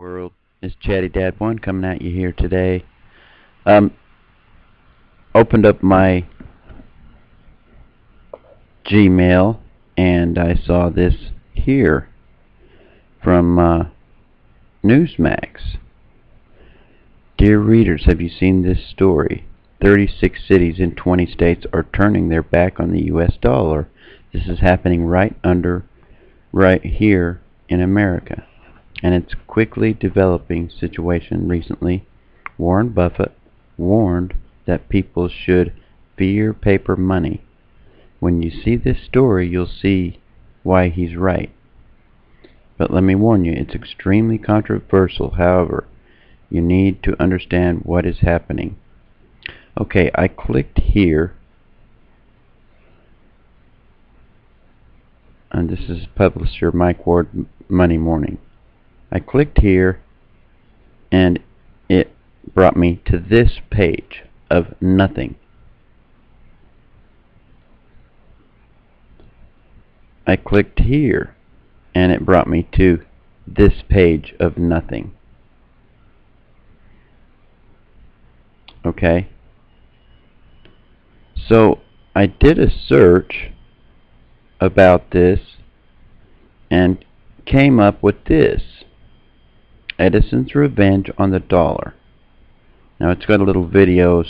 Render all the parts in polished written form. world. It's Chaddy Dad One coming at you here today. Opened up my Gmail and I saw this here from Newsmax. Dear readers, have you seen this story? 36 cities in 20 states are turning their back on the US dollar. This is happening right here in America, and it's a quickly developing situation. Recently, Warren Buffett warned that people should fear paper money. When you see this story, you'll see why he's right. But let me warn you, it's extremely controversial. However, you need to understand what is happening. Okay, I clicked here, and this is publisher Mike Ward, Money Morning. I clicked here and it brought me to this page of nothing. I clicked here and it brought me to this page of nothing. Okay, so I did a search about this and came up with this: Edison's revenge on the dollar. Now, it's got a little video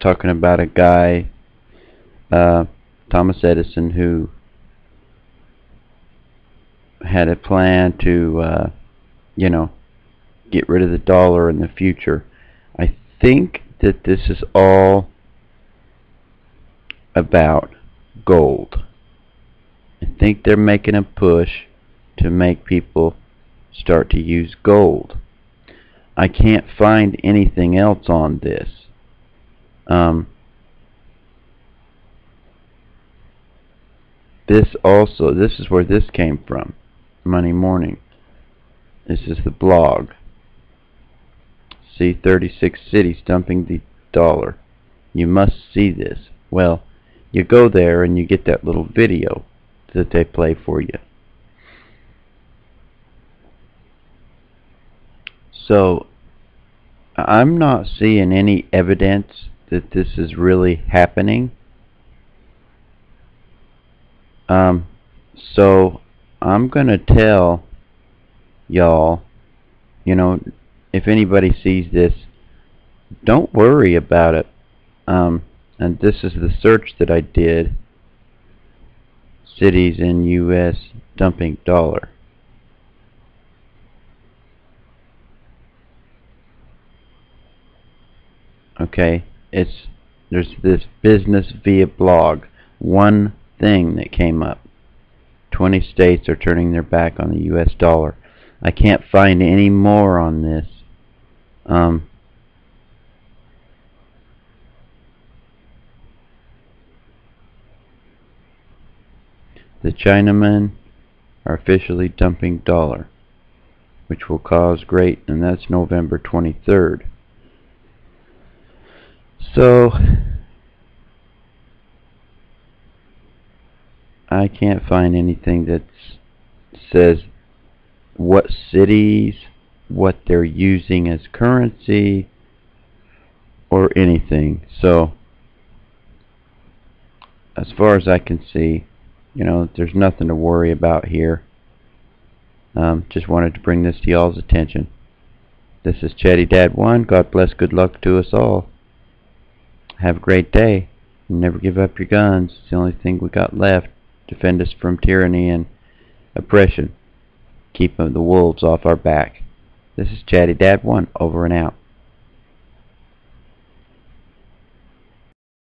talking about a guy, Thomas Edison, who had a plan to get rid of the dollar in the future. I think that this is all about gold. I think they're making a push to make people start to use gold. I can't find anything else on this. This is where this came from, Money Morning. This is the blog. See, 36 cities dumping the dollar. You must see this. Well, you go there and you get that little video that they play for you. So I'm not seeing any evidence that this is really happening. So I'm gonna tell y'all, if anybody sees this, don't worry about it. And this is the search that I did: cities in U.S. dumping dollar. Okay, there's this business via blog. One thing that came up: 20 states are turning their back on the US dollar. I can't find any more on this. The Chinamen are officially dumping dollar, which will cause great, and that's November 23rd. So I can't find anything that says what cities, what they're using as currency, or anything. So as far as I can see, there's nothing to worry about here. Just wanted to bring this to y'all's attention. This is Chaddy Dad One. God bless. Good luck to us all. Have a great day. Never give up your guns. It's the only thing we got left. Defend us from tyranny and oppression. Keep the wolves off our back. This is Chaddy Dad One, over and out.